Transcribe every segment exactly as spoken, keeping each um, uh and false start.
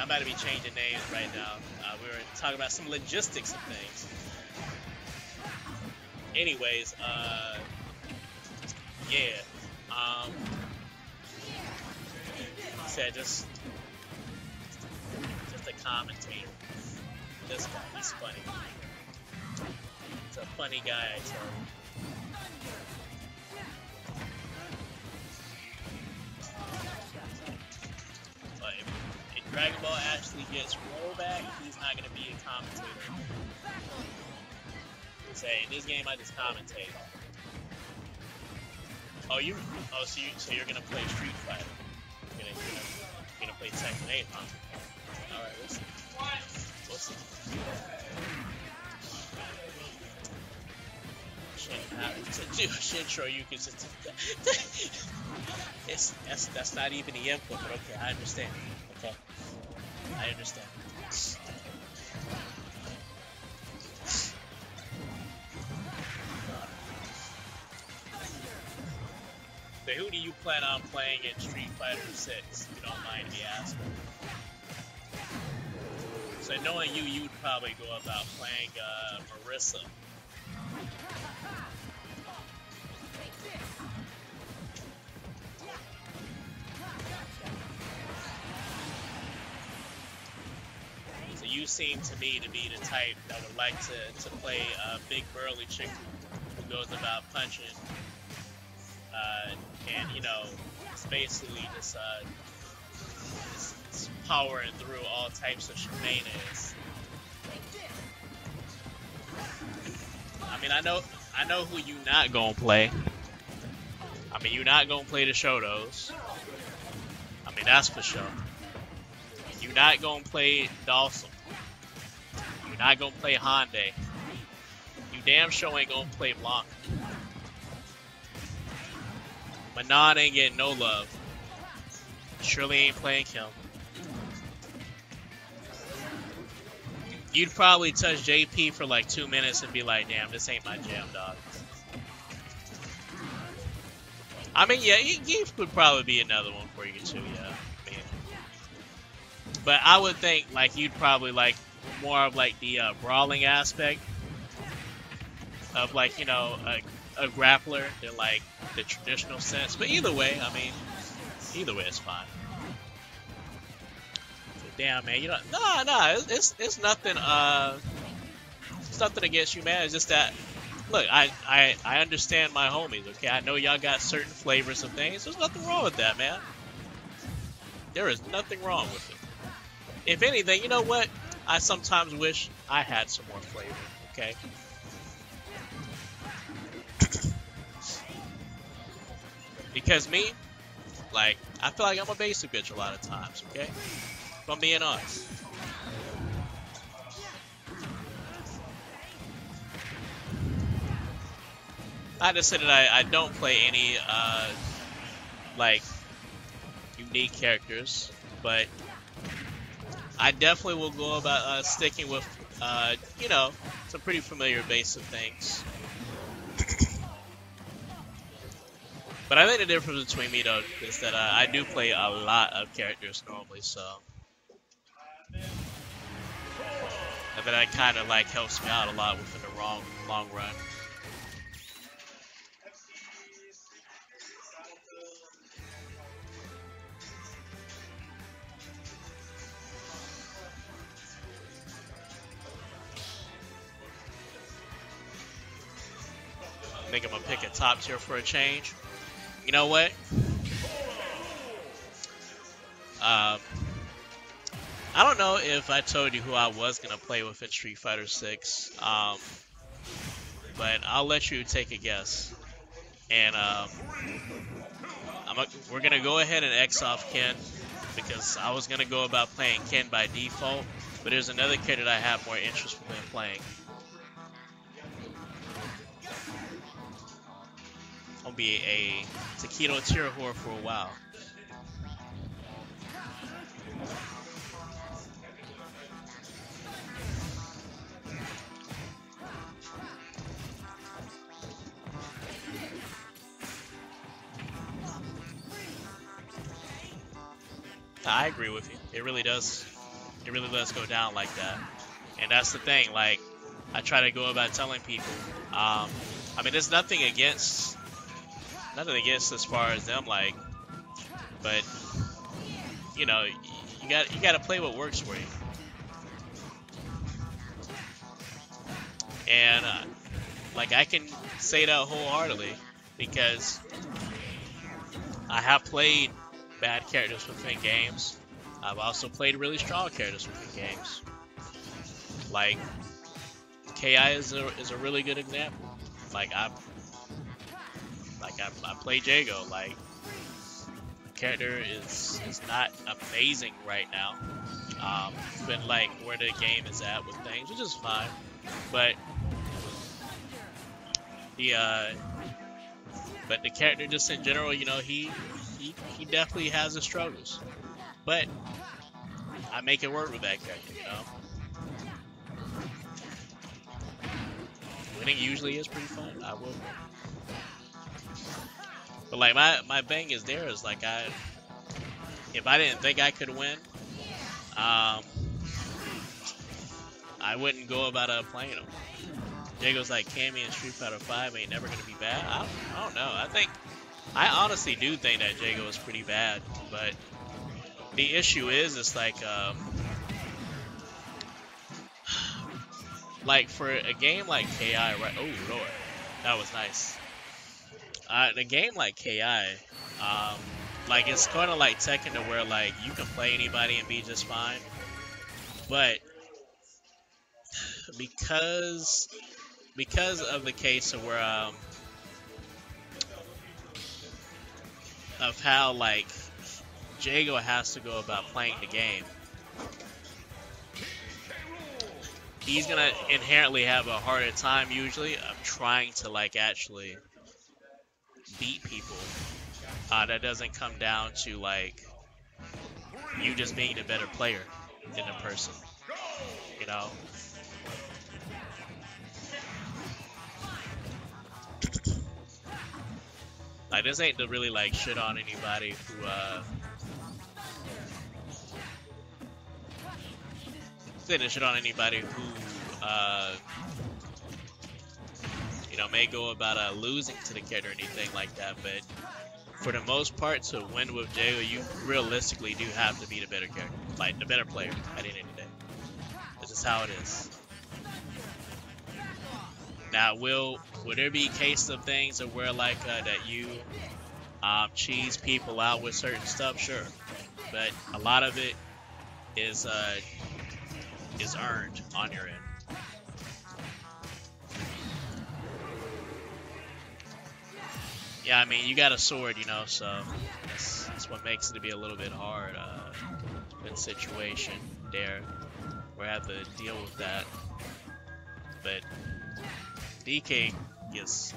I'm about to be changing names right now. Uh, we were talking about some logistics and things. Anyways, uh, yeah. Um, I said just, just a commentator. This guy, he's funny. He's a funny guy, so. But if, if Dragon Ball actually gets rollback, he's not gonna be a commentator. Say in this game, I just commentate. Oh, you? Oh, so you? So you're gonna play Street Fighter? You're gonna, you're gonna, you're gonna play Tekken eight, huh? All right, we'll see. We'll see. Shintro, you can just. It's that's that's not even the input, but okay, I understand. Okay, I understand. So who do you plan on playing in Street Fighter six, if you don't mind me asking? So knowing you, you'd probably go about playing uh, Marisa. So you seem to me to be the type that would like to, to play a uh, big burly chick who, who goes about punching. Uh, and you know, it's basically just, uh, just, just powering through all types of shenanigans. I mean, I know, I know who you not gonna play. I mean, you're not gonna play the Shodos. I mean, that's for sure. You're not gonna play Dawson. You're not gonna play Hyundai. You damn sure ain't gonna play Blanc. Manon ain't getting no love. Surely ain't playing Kim. You'd probably touch J P for like two minutes and be like, damn, this ain't my jam, dog. I mean, yeah, Geek would probably be another one for you too, yeah. I mean, but I would think like you'd probably like more of like the uh, brawling aspect of like, you know, uh, a grappler than like the traditional sense, but either way, I mean, either way, it's fine. So, damn, man, you know, nah, nah, it's, it's it's nothing. Uh, it's nothing against you, man. It's just that, look, I I I understand my homies. Okay, I know y'all got certain flavors of things. There's nothing wrong with that, man. There is nothing wrong with it. If anything, you know what? I sometimes wish I had some more flavor. Okay. Because me, like, I feel like I'm a basic bitch a lot of times, okay? If I'm being honest. I just said that I, I don't play any, uh, like, unique characters, but I definitely will go about uh, sticking with, uh, you know, some pretty familiar base of things. But I think the difference between me, though, is that uh, I do play a lot of characters normally, so... I think that kind of, like, helps me out a lot within the wrong, long run. I think I'm gonna pick a top tier for a change. You know what? Um, I don't know if I told you who I was going to play with in Street Fighter six, um, but I'll let you take a guess. And um, I'm a, we're going to go ahead and X off Ken, because I was going to go about playing Ken by default, but there's another kid that I have more interest in playing. I'll be a Taquito Tira whore for a while. I agree with you. It really does. It really lets go down like that. And that's the thing, like, I try to go about telling people, um, I mean, there's nothing against, nothing against as far as them, like, but, you know, you got you got to play what works for you. And, uh, like, I can say that wholeheartedly, because I have played bad characters within games. I've also played really strong characters within games. Like, K I is a, is a really good example. Like, I like I, I play Jago. Like, the character is, is not amazing right now. Um, but, like, where the game is at with things, which is fine. But the, uh, but the character just in general, you know, he, he, he definitely has his struggles. But I make it work with that character, you know? Winning usually is pretty fun. I will win. But like my, my bang is there is like I if I didn't think I could win, um I wouldn't go about uh, playing them. Jago's like Cammy in Street Fighter five ain't never gonna be bad. I, I don't know. I think I honestly do think that Jago is pretty bad, but the issue is it's like um like for a game like K I, right? Oh lord, that was nice. Uh, a game like K I, um, like it's kind of like Tekken, to where like you can play anybody and be just fine. But because because of the case of where um of how like Jago has to go about playing the game, he's gonna inherently have a harder time usually of trying to like actually beat people. Uh, that doesn't come down to like you just being a better player than the person, you know. Like this ain't to really like shit on anybody who uh. This shit on anybody who, uh, you know, may go about uh, losing to the kid or anything like that. But for the most part, to win with Jago, you realistically do have to be the better character, like the better player at the end of the day. This is how it is. Now, will will there be cases of things of where like uh, that you um, cheese people out with certain stuff? Sure, but a lot of it is. Uh, is earned on your end. Yeah, I mean, you got a sword, you know, so that's, that's what makes it to be a little bit hard uh, in situation there. We have to deal with that. But D K gets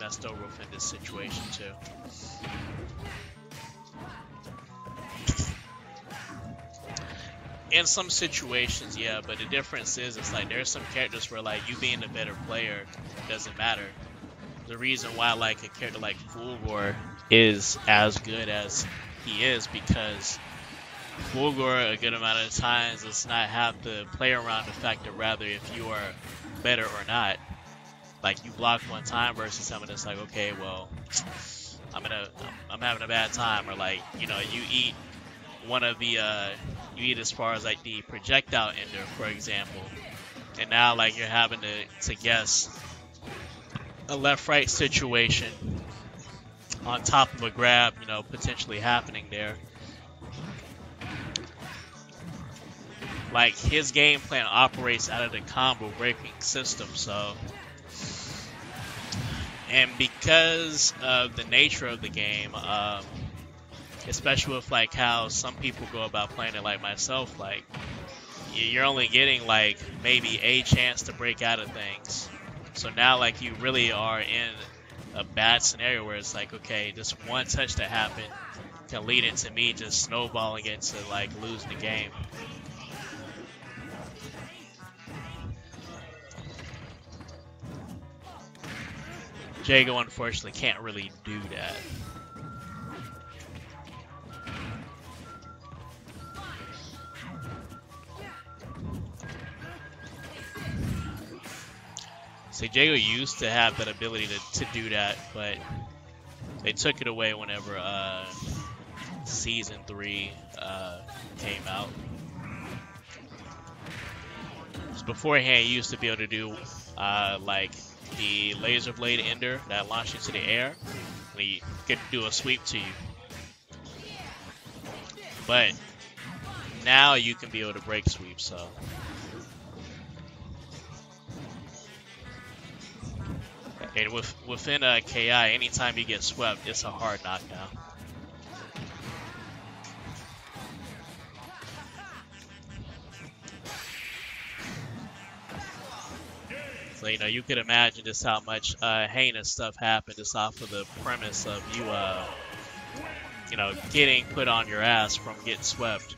messed over in this situation too. In some situations, yeah, but the difference is it's like there's some characters where like you being a better player doesn't matter. The reason why like a character like Fulgore is as good as he is because Fulgore a good amount of times does not have to play around the fact that rather if you are better or not. Like you block one time versus someone that's like, okay, well, I'm gonna I'm having a bad time, or like, you know, you eat one of the uh you eat as far as like the projectile ender, for example, and now like you're having to, to guess a left right situation on top of a grab, you know, potentially happening there. Like his game plan operates out of the combo breaking system, so, and because of the nature of the game, um especially with like how some people go about playing it, like myself, like you're only getting like maybe a chance to break out of things. So now like you really are in a bad scenario where it's like, okay, this one touch that happened can lead into me just snowballing into like losing the game. Jago unfortunately can't really do that. So Jago used to have that ability to, to do that, but they took it away whenever uh, Season three uh, came out. Beforehand, you used to be able to do uh, like the laser blade ender that launched into the air. You could do a sweep to you. But now you can be able to break sweep, so. And with, within a K I, anytime you get swept, it's a hard knockdown. So, you know, you could imagine just how much uh, heinous stuff happened just off of the premise of you, uh, you know, getting put on your ass from getting swept.